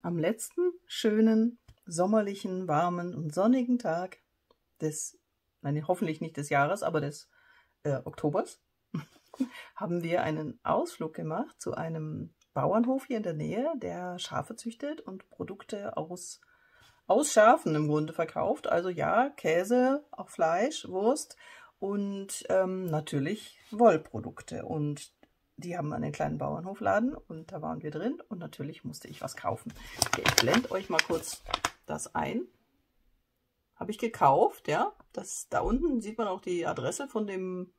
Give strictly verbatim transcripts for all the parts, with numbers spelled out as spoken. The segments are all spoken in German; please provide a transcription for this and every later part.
Am letzten schönen, sommerlichen, warmen und sonnigen Tag des, nein, hoffentlich nicht des Jahres, aber des äh, Oktobers, haben wir einen Ausflug gemacht zu einem Bauernhof hier in der Nähe, der Schafe züchtet und Produkte aus, aus Schafen im Grunde verkauft. Also ja, Käse, auch Fleisch, Wurst und ähm, natürlich Wollprodukte. Und die haben einen kleinen Bauernhofladen und da waren wir drin und natürlich musste ich was kaufen. Ich blende euch mal kurz das ein. Habe ich gekauft, ja. Das, da unten sieht man auch die Adresse von dem,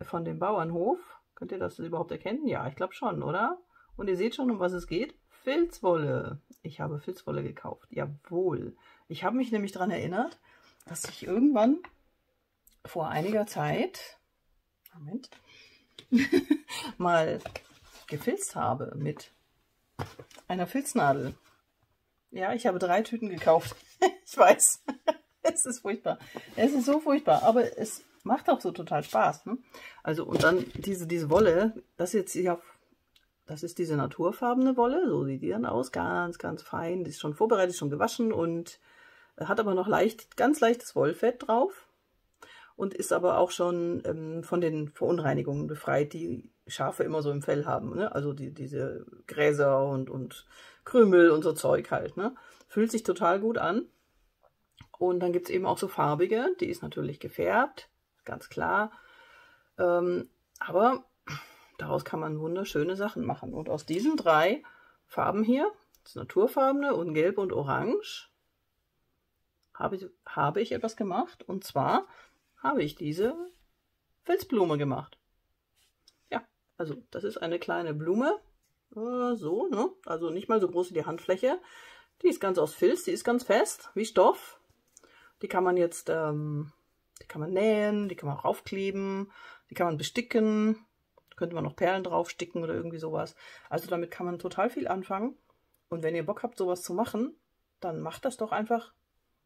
von dem Bauernhof. Könnt ihr das überhaupt erkennen? Ja, ich glaube schon, oder? Und ihr seht schon, um was es geht. Filzwolle. Ich habe Filzwolle gekauft. Jawohl. Ich habe mich nämlich daran erinnert, dass ich irgendwann vor einiger Zeit... Moment... mal gefilzt habe mit einer Filznadel. Ja, ich habe drei Tüten gekauft. Ich weiß, es ist furchtbar. Es ist so furchtbar, aber es macht auch so total Spaß. Ne? Also und dann diese, diese Wolle, das jetzt ja, das ist diese naturfarbene Wolle, so sieht die dann aus, ganz, ganz fein. Die ist schon vorbereitet, schon gewaschen und hat aber noch leicht, ganz leichtes Wollfett drauf. Und ist aber auch schon ähm, von den Verunreinigungen befreit, die Schafe immer so im Fell haben. Ne? Also die, diese Gräser und, und Krümel und so Zeug halt. Ne? Fühlt sich total gut an. Und dann gibt es eben auch so farbige. Die ist natürlich gefärbt, ganz klar. Ähm, aber daraus kann man wunderschöne Sachen machen. Und aus diesen drei Farben hier, das naturfarbene und gelb und orange, habe ich, habe ich etwas gemacht. Und zwar... habe ich diese Filzblume gemacht. Ja, also das ist eine kleine Blume, äh, so, ne? Also nicht mal so groß wie die Handfläche. Die ist ganz aus Filz, die ist ganz fest, wie Stoff. Die kann man jetzt, ähm, die kann man nähen, die kann man auch aufkleben, die kann man besticken. Da könnte man noch Perlen draufsticken oder irgendwie sowas. Also damit kann man total viel anfangen. Und wenn ihr Bock habt, sowas zu machen, dann macht das doch einfach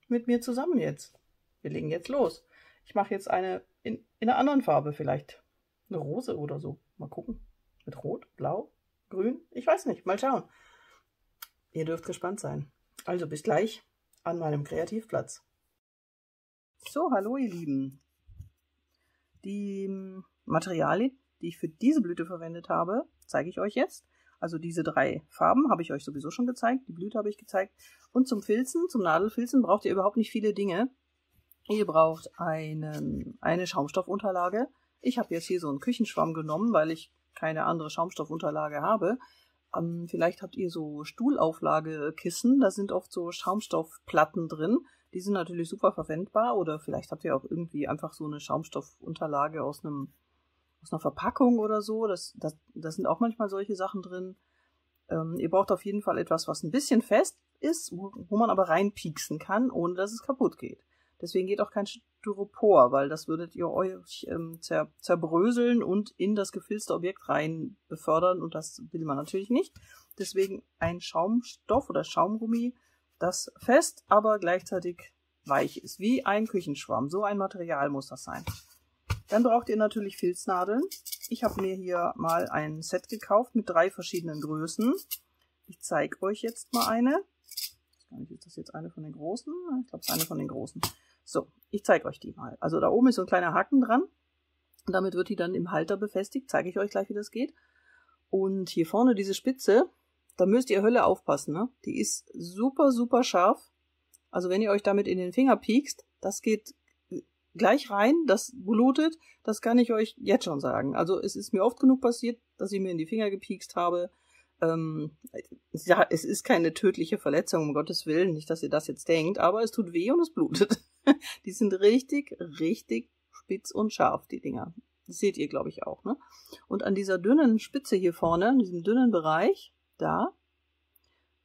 mit mir zusammen jetzt. Wir legen jetzt los. Ich mache jetzt eine in, in einer anderen Farbe vielleicht. Eine Rose oder so. Mal gucken. Mit Rot, Blau, Grün. Ich weiß nicht. Mal schauen. Ihr dürft gespannt sein. Also bis gleich an meinem Kreativplatz. So, hallo ihr Lieben. Die Materialien, die ich für diese Blüte verwendet habe, zeige ich euch jetzt. Also diese drei Farben habe ich euch sowieso schon gezeigt. Die Blüte habe ich gezeigt. Und zum Filzen, zum Nadelfilzen braucht ihr überhaupt nicht viele Dinge. Ihr braucht einen, eine Schaumstoffunterlage. Ich habe jetzt hier so einen Küchenschwamm genommen, weil ich keine andere Schaumstoffunterlage habe. Ähm, vielleicht habt ihr so Stuhlauflagekissen, da sind oft so Schaumstoffplatten drin. Die sind natürlich super verwendbar oder vielleicht habt ihr auch irgendwie einfach so eine Schaumstoffunterlage aus, einem, aus einer Verpackung oder so. Das, das, das sind auch manchmal solche Sachen drin. Ähm, ihr braucht auf jeden Fall etwas, was ein bisschen fest ist, wo, wo man aber reinpieksen kann, ohne dass es kaputt geht. Deswegen geht auch kein Styropor, weil das würdet ihr euch ähm, zer zerbröseln und in das gefilzte Objekt rein befördern und das will man natürlich nicht. Deswegen ein Schaumstoff oder Schaumgummi, das fest, aber gleichzeitig weich ist, wie ein Küchenschwamm. So ein Material muss das sein. Dann braucht ihr natürlich Filznadeln. Ich habe mir hier mal ein Set gekauft mit drei verschiedenen Größen. Ich zeige euch jetzt mal eine. Ist das jetzt eine von den großen? Ich glaube, es ist eine von den großen. So, ich zeige euch die mal. Also da oben ist so ein kleiner Haken dran. Damit wird die dann im Halter befestigt. Zeige ich euch gleich, wie das geht. Und hier vorne diese Spitze, da müsst ihr Hölle aufpassen. Ne? Die ist super, super scharf. Also wenn ihr euch damit in den Finger piekst, das geht gleich rein, das blutet. Das kann ich euch jetzt schon sagen. Also es ist mir oft genug passiert, dass ich mir in die Finger gepiekst habe. Ähm, ja, es ist keine tödliche Verletzung, um Gottes Willen, nicht, dass ihr das jetzt denkt, aber es tut weh und es blutet. Die sind richtig, richtig spitz und scharf, die Dinger. Das seht ihr, glaube ich, auch. Ne? Und an dieser dünnen Spitze hier vorne, in diesem dünnen Bereich, da,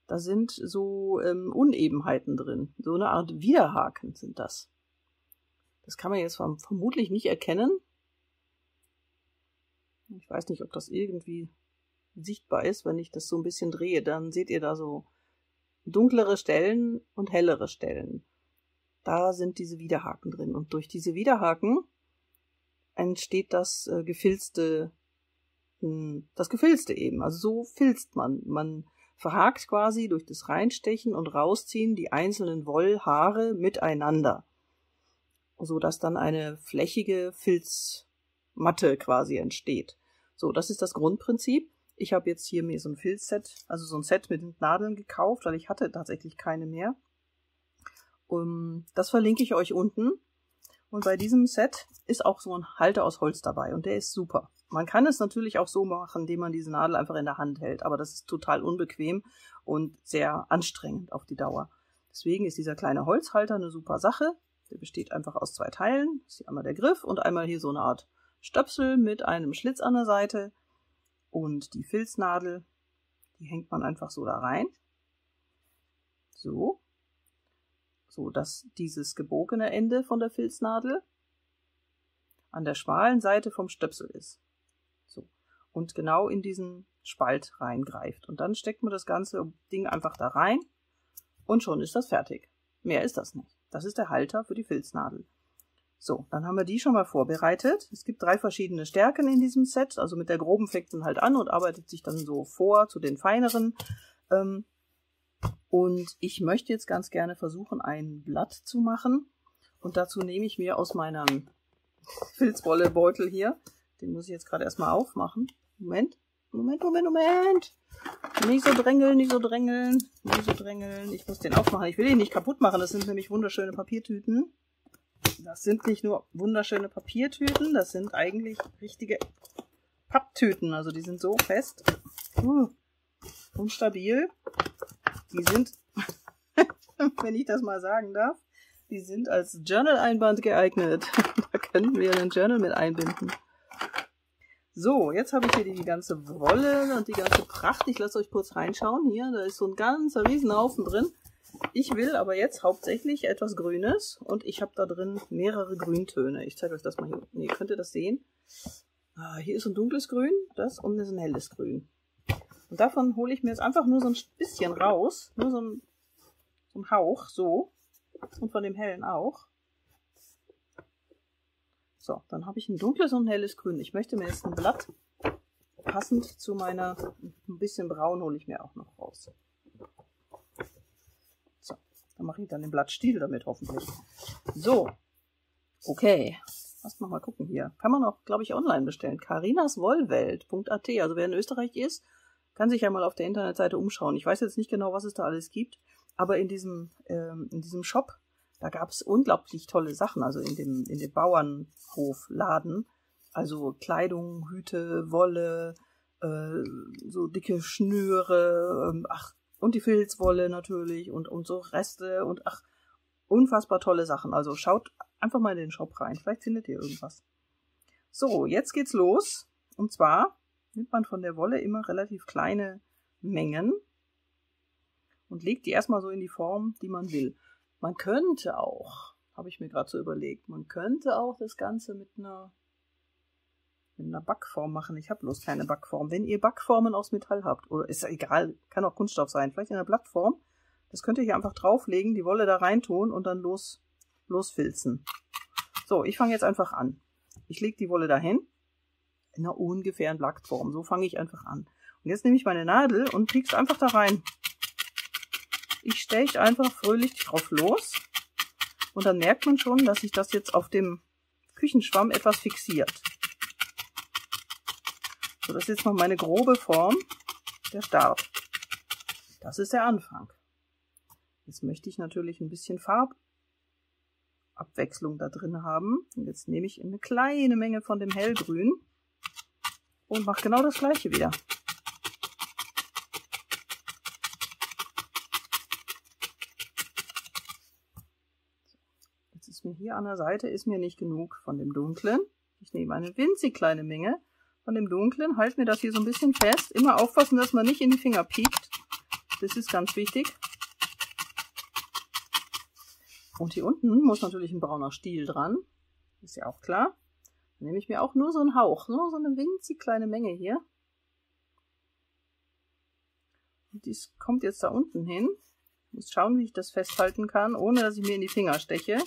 da sind so ähm, Unebenheiten drin. So eine Art Widerhaken sind das. Das kann man jetzt vermutlich nicht erkennen. Ich weiß nicht, ob das irgendwie... sichtbar ist, wenn ich das so ein bisschen drehe, dann seht ihr da so dunklere Stellen und hellere Stellen. Da sind diese Widerhaken drin und durch diese Widerhaken entsteht das äh, gefilzte, das gefilzte eben. Also so filzt man. Man verhakt quasi durch das Reinstechen und Rausziehen die einzelnen Wollhaare miteinander, sodass dann eine flächige Filzmatte quasi entsteht. So, das ist das Grundprinzip. Ich habe jetzt hier mir so ein Filzset, also so ein Set mit Nadeln gekauft, weil ich hatte tatsächlich keine mehr. Um, das verlinke ich euch unten. Und bei diesem Set ist auch so ein Halter aus Holz dabei und der ist super. Man kann es natürlich auch so machen, indem man diese Nadel einfach in der Hand hält, aber das ist total unbequem und sehr anstrengend auf die Dauer. Deswegen ist dieser kleine Holzhalter eine super Sache. Der besteht einfach aus zwei Teilen. Das ist einmal der Griff und einmal hier so eine Art Stöpsel mit einem Schlitz an der Seite. Und die Filznadel, die hängt man einfach so da rein. So. So, dass dieses gebogene Ende von der Filznadel an der schmalen Seite vom Stöpsel ist. So. Und genau in diesen Spalt reingreift. Und dann steckt man das ganze Ding einfach da rein und schon ist das fertig. Mehr ist das nicht. Das ist der Halter für die Filznadel. So, dann haben wir die schon mal vorbereitet. Es gibt drei verschiedene Stärken in diesem Set. Also mit der groben fängt man halt an und arbeitet sich dann so vor zu den feineren. Ähm, Und ich möchte jetzt ganz gerne versuchen, ein Blatt zu machen. Und dazu nehme ich mir aus meinem Filzwollebeutel hier, den muss ich jetzt gerade erstmal aufmachen. Moment, Moment, Moment, Moment. Nicht so drängeln, nicht so drängeln, nicht so drängeln. Ich muss den aufmachen. Ich will ihn nicht kaputt machen. Das sind nämlich wunderschöne Papiertüten. Das sind nicht nur wunderschöne Papiertüten, das sind eigentlich richtige Papptüten. Also die sind so fest uh, und stabil. Die sind, wenn ich das mal sagen darf, die sind als Journal-Einband geeignet. Da können wir einen Journal mit einbinden. So, jetzt habe ich hier die ganze Wolle und die ganze Pracht. Ich lasse euch kurz reinschauen. Hier, da ist so ein ganzer Riesenhaufen drin. Ich will aber jetzt hauptsächlich etwas Grünes und ich habe da drin mehrere Grüntöne. Ich zeige euch das mal hier. Nee, könnt ihr das sehen? Ah, hier ist ein dunkles Grün, das und das ist ein helles Grün. Und davon hole ich mir jetzt einfach nur so ein bisschen raus, nur so ein, so ein Hauch, so. Und von dem hellen auch. So, dann habe ich ein dunkles und ein helles Grün. Ich möchte mir jetzt ein Blatt, passend zu meiner, ein bisschen braun hole ich mir auch noch raus. So, dann mache ich dann den Blattstiel damit hoffentlich. So, okay. Lass noch mal gucken hier. Kann man auch, glaube ich, online bestellen. Karinaswollwelt punkt at, also wer in Österreich ist, kann sich ja mal auf der Internetseite umschauen. Ich weiß jetzt nicht genau, was es da alles gibt, aber in diesem, ähm, in diesem Shop, da gab es unglaublich tolle Sachen, also in dem, in dem Bauernhofladen. Also Kleidung, Hüte, Wolle, äh, so dicke Schnüre, ähm, ach, und die Filzwolle natürlich und, und so Reste und ach, unfassbar tolle Sachen. Also schaut einfach mal in den Shop rein, vielleicht findet ihr irgendwas. So, jetzt geht's los. Und zwar nimmt man von der Wolle immer relativ kleine Mengen und legt die erstmal so in die Form, die man will. Man könnte auch, habe ich mir gerade so überlegt, man könnte auch das Ganze mit einer, mit einer Backform machen. Ich habe bloß keine Backform. Wenn ihr Backformen aus Metall habt, oder ist ja egal, kann auch Kunststoff sein, vielleicht in einer Blattform, das könnt ihr hier einfach drauflegen, die Wolle da reintun und dann los, losfilzen. So, ich fange jetzt einfach an. Ich lege die Wolle dahin. In einer ungefähren Blattform. So fange ich einfach an. Und jetzt nehme ich meine Nadel und piekse einfach da rein. Ich steche einfach fröhlich drauf los. Und dann merkt man schon, dass sich das jetzt auf dem Küchenschwamm etwas fixiert. So, das ist jetzt noch meine grobe Form. Der Start. Das ist der Anfang. Jetzt möchte ich natürlich ein bisschen Farbabwechslung da drin haben. Und jetzt nehme ich eine kleine Menge von dem Hellgrün. Und mache genau das gleiche wieder. Jetzt ist mir hier an der Seite ist mir nicht genug von dem Dunklen. Ich nehme eine winzig kleine Menge von dem Dunklen, halte mir das hier so ein bisschen fest. Immer aufpassen, dass man nicht in die Finger piekt. Das ist ganz wichtig. Und hier unten muss natürlich ein brauner Stiel dran. Ist ja auch klar. Nehme ich mir auch nur so einen Hauch, nur so eine winzig kleine Menge hier. Und dies kommt jetzt da unten hin. Ich muss schauen, wie ich das festhalten kann, ohne dass ich mir in die Finger steche.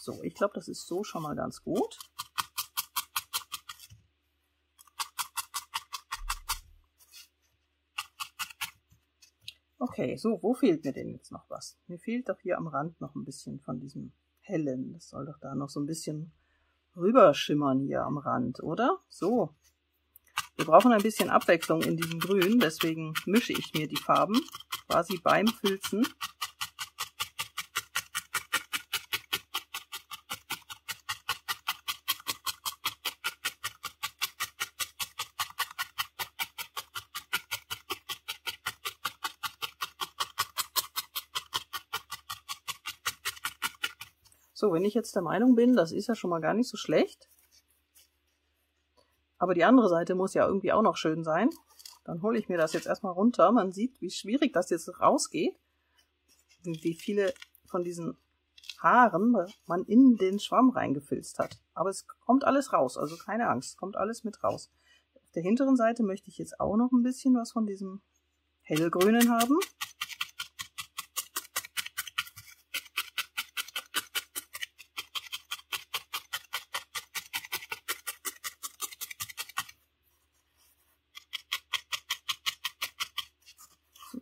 So, glaube, das ist so schon mal ganz gut. Okay, so, wo fehlt mir denn jetzt noch was? Mir fehlt doch hier am Rand noch ein bisschen von diesem hellen. Das soll doch da noch so ein bisschen rüberschimmern hier am Rand, oder? So. Wir brauchen ein bisschen Abwechslung in diesem Grün, deswegen mische ich mir die Farben quasi beim Filzen. So, wenn ich jetzt der Meinung bin, das ist ja schon mal gar nicht so schlecht, aber die andere Seite muss ja irgendwie auch noch schön sein, dann hole ich mir das jetzt erstmal runter. Man sieht, wie schwierig das jetzt rausgeht, wie viele von diesen Haaren man in den Schwamm reingefilzt hat. Aber es kommt alles raus, also keine Angst, es kommt alles mit raus. Auf der hinteren Seite möchte ich jetzt auch noch ein bisschen was von diesem hellgrünen haben.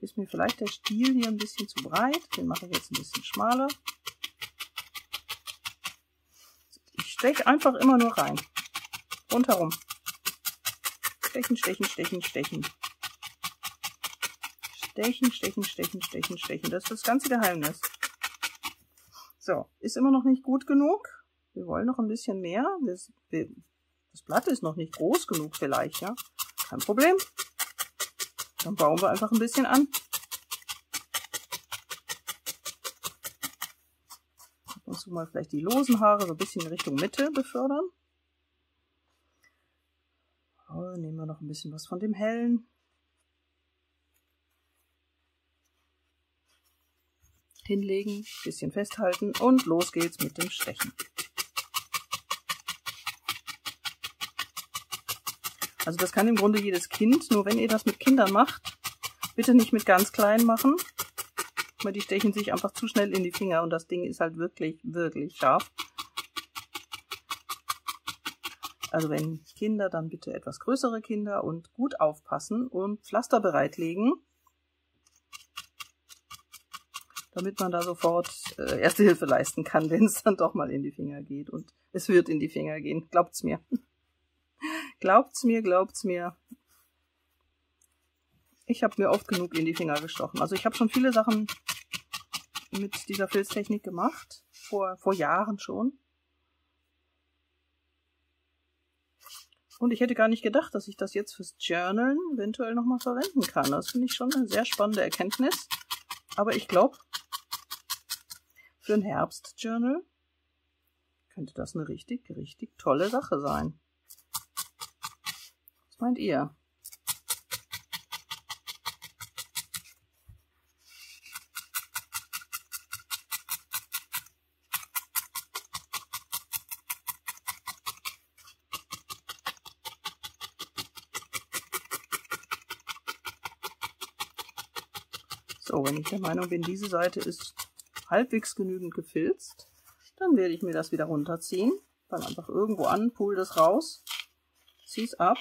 Ist mir vielleicht der Stiel hier ein bisschen zu breit. Den mache ich jetzt ein bisschen schmaler. Ich steche einfach immer nur rein. Rundherum. Stechen, stechen, stechen, stechen. Stechen, stechen, stechen, stechen, stechen. Das ist das ganze Geheimnis. So, ist immer noch nicht gut genug. Wir wollen noch ein bisschen mehr. Das, das Blatt ist noch nicht groß genug vielleicht, ja. Kein Problem. Dann bauen wir einfach ein bisschen an. Ab und zu mal vielleicht die losen Haare so ein bisschen in Richtung Mitte befördern. Oh, nehmen wir noch ein bisschen was von dem hellen. Hinlegen, ein bisschen festhalten und los geht's mit dem Stechen. Also das kann im Grunde jedes Kind, nur wenn ihr das mit Kindern macht, bitte nicht mit ganz klein machen, weil die stechen sich einfach zu schnell in die Finger und das Ding ist halt wirklich, wirklich scharf. Also wenn Kinder, dann bitte etwas größere Kinder und gut aufpassen und Pflaster bereitlegen, damit man da sofort äh, Erste Hilfe leisten kann, wenn es dann doch mal in die Finger geht, und es wird in die Finger gehen, glaubt's mir. Glaubt's mir, glaubt's mir. Ich habe mir oft genug in die Finger gestochen. Also ich habe schon viele Sachen mit dieser Filztechnik gemacht, vor, vor Jahren schon. Und ich hätte gar nicht gedacht, dass ich das jetzt fürs Journalen eventuell nochmal verwenden kann. Das finde ich schon eine sehr spannende Erkenntnis. Aber ich glaube, für ein Herbstjournal könnte das eine richtig, richtig tolle Sache sein. Was meint ihr? So, wenn ich der Meinung bin, diese Seite ist halbwegs genügend gefilzt, dann werde ich mir das wieder runterziehen. Dann einfach irgendwo an, pull das raus, zieh es ab.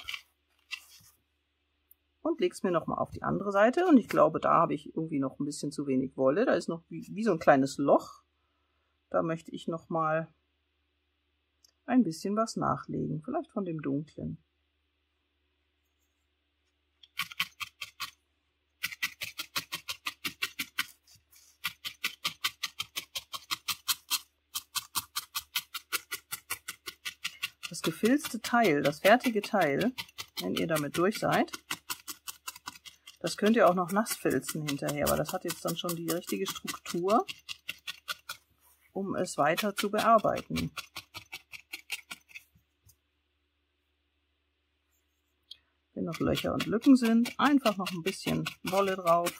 Und lege es mir nochmal auf die andere Seite. Und ich glaube, da habe ich irgendwie noch ein bisschen zu wenig Wolle. Da ist noch wie, wie so ein kleines Loch. Da möchte ich nochmal ein bisschen was nachlegen. Vielleicht von dem Dunklen. Das gefilzte Teil, das fertige Teil, wenn ihr damit durch seid, das könnt ihr auch noch nass filzen hinterher, aber das hat jetzt dann schon die richtige Struktur, um es weiter zu bearbeiten. Wenn noch Löcher und Lücken sind, einfach noch ein bisschen Wolle drauf.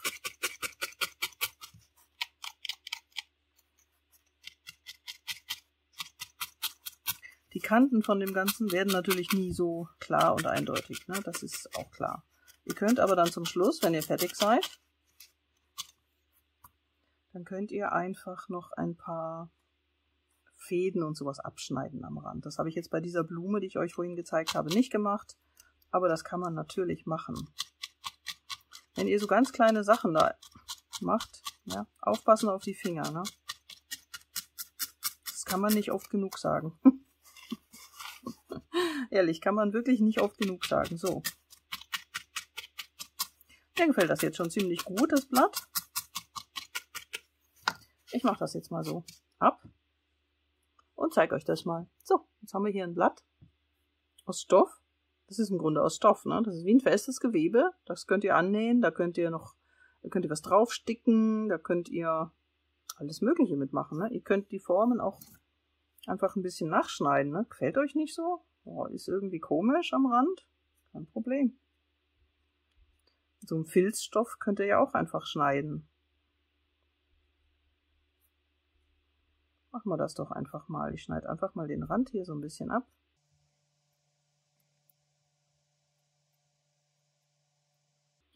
Die Kanten von dem Ganzen werden natürlich nie so klar und eindeutig, ne? Das ist auch klar. Ihr könnt aber dann zum Schluss, wenn ihr fertig seid, dann könnt ihr einfach noch ein paar Fäden und sowas abschneiden am Rand. Das habe ich jetzt bei dieser Blume, die ich euch vorhin gezeigt habe, nicht gemacht. Aber das kann man natürlich machen. Wenn ihr so ganz kleine Sachen da macht, ja, aufpassen auf die Finger, ne? Das kann man nicht oft genug sagen. Ehrlich, kann man wirklich nicht oft genug sagen. So. Mir gefällt das jetzt schon ziemlich gut, das Blatt. Ich mache das jetzt mal so ab und zeige euch das mal. So, jetzt haben wir hier ein Blatt aus Stoff. Das ist im Grunde aus Stoff, ne? Das ist wie ein festes Gewebe. Das könnt ihr annähen, da könnt ihr noch, da könnt ihr was draufsticken, da könnt ihr alles Mögliche mitmachen, ne? Ihr könnt die Formen auch einfach ein bisschen nachschneiden, ne? Gefällt euch nicht so? Oh, ist irgendwie komisch am Rand? Kein Problem. So einen Filzstoff könnt ihr ja auch einfach schneiden. Machen wir das doch einfach mal. Ich schneide einfach mal den Rand hier so ein bisschen ab.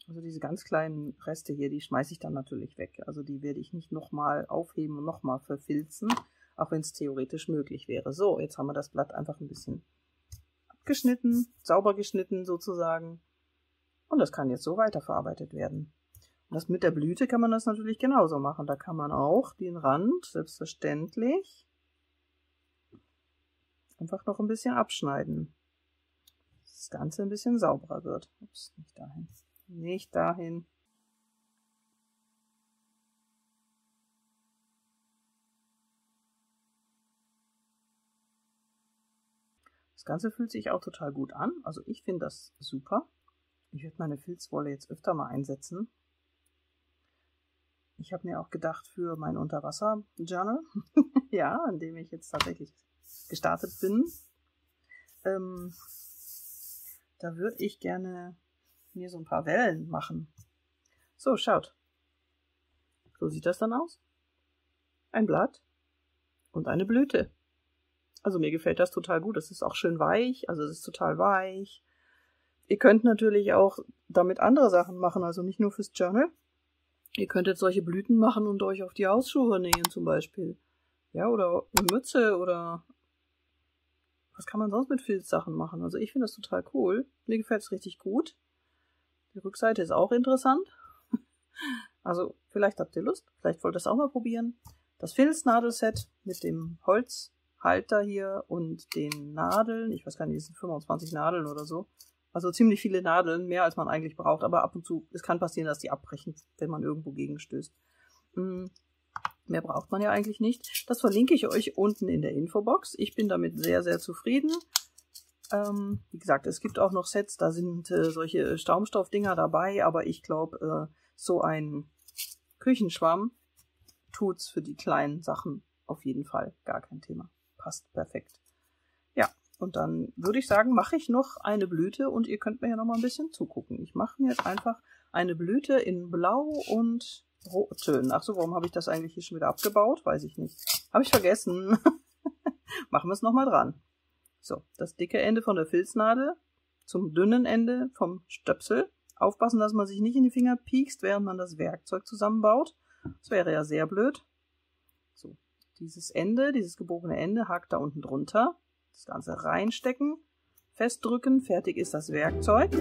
Also diese ganz kleinen Reste hier, die schmeiße ich dann natürlich weg. Also die werde ich nicht nochmal aufheben und nochmal verfilzen, auch wenn es theoretisch möglich wäre. So, jetzt haben wir das Blatt einfach ein bisschen abgeschnitten, sauber geschnitten sozusagen. Und das kann jetzt so weiterverarbeitet werden. Und das mit der Blüte kann man das natürlich genauso machen. Da kann man auch den Rand, selbstverständlich, einfach noch ein bisschen abschneiden. Dass das Ganze ein bisschen sauberer wird. Ups, nicht dahin. Nicht dahin. Das Ganze fühlt sich auch total gut an. Also ich finde das super. Ich werde meine Filzwolle jetzt öfter mal einsetzen. Ich habe mir auch gedacht für mein Unterwasser-Journal, ja, in dem ich jetzt tatsächlich gestartet bin, ähm, da würde ich gerne mir so ein paar Wellen machen. So, schaut. So sieht das dann aus. Ein Blatt und eine Blüte. Also mir gefällt das total gut. Es ist auch schön weich, also es ist total weich. Ihr könnt natürlich auch damit andere Sachen machen, also nicht nur fürs Journal. Ihr könntet solche Blüten machen und euch auf die Hausschuhe nähen zum Beispiel. Ja, oder eine Mütze oder was kann man sonst mit Filzsachen machen? Also ich finde das total cool. Mir gefällt es richtig gut. Die Rückseite ist auch interessant. Also vielleicht habt ihr Lust, vielleicht wollt ihr es auch mal probieren. Das Filznadelset mit dem Holzhalter hier und den Nadeln. Ich weiß gar nicht, es sind fünfundzwanzig Nadeln oder so. Also ziemlich viele Nadeln, mehr als man eigentlich braucht, aber ab und zu, es kann passieren, dass die abbrechen, wenn man irgendwo gegenstößt. Hm, mehr braucht man ja eigentlich nicht. Das verlinke ich euch unten in der Infobox. Ich bin damit sehr, sehr zufrieden. Ähm, wie gesagt, es gibt auch noch Sets, da sind äh, solche Schaumstoffdinger dabei, aber ich glaube, äh, so ein Küchenschwamm tut's für die kleinen Sachen auf jeden Fall. Gar kein Thema. Passt perfekt. Ja. Und dann würde ich sagen, mache ich noch eine Blüte und ihr könnt mir ja noch mal ein bisschen zugucken. Ich mache mir jetzt einfach eine Blüte in Blau und Rottönen. Achso, warum habe ich das eigentlich hier schon wieder abgebaut? Weiß ich nicht. Habe ich vergessen. Machen wir es nochmal dran. So, das dicke Ende von der Filznadel zum dünnen Ende vom Stöpsel. Aufpassen, dass man sich nicht in die Finger piekst, während man das Werkzeug zusammenbaut. Das wäre ja sehr blöd. So, dieses Ende, dieses gebogene Ende hakt da unten drunter. Das Ganze reinstecken, festdrücken, fertig ist das Werkzeug.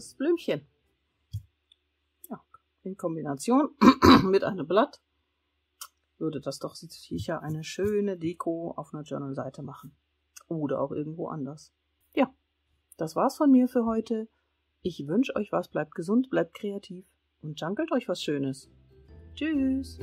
rotes Blümchen. Ja, in Kombination mit einem Blatt würde das doch sicher eine schöne Deko auf einer Journal-Seite machen. Oder auch irgendwo anders. Ja, das war's von mir für heute. Ich wünsche euch was, bleibt gesund, bleibt kreativ und junkelt euch was Schönes. Tschüss!